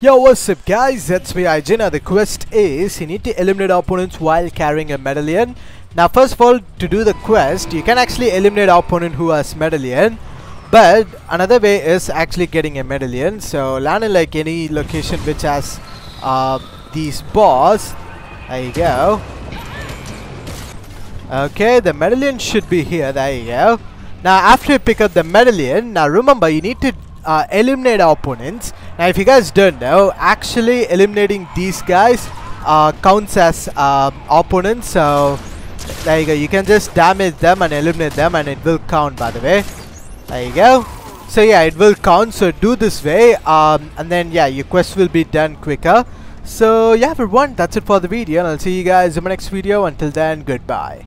Yo, what's up guys, that's me Aijin. The quest is you need to eliminate opponents while carrying a medallion. Now first of all, to do the quest, you can actually eliminate opponent who has medallion, but another way is actually getting a medallion. So land in like any location which has these bars. There you go. Okay, the medallion should be here. There you go. Now after you pick up the medallion, now remember you need to eliminate our opponents. Now if you guys don't know, actually eliminating these guys counts as opponents, so there you go, you can just damage them and eliminate them and it will count, by the way. There you go. So yeah, it will count, so do this way, and then yeah, your quest will be done quicker. So yeah everyone, that's it for the video and I'll see you guys in my next video. Until then, goodbye.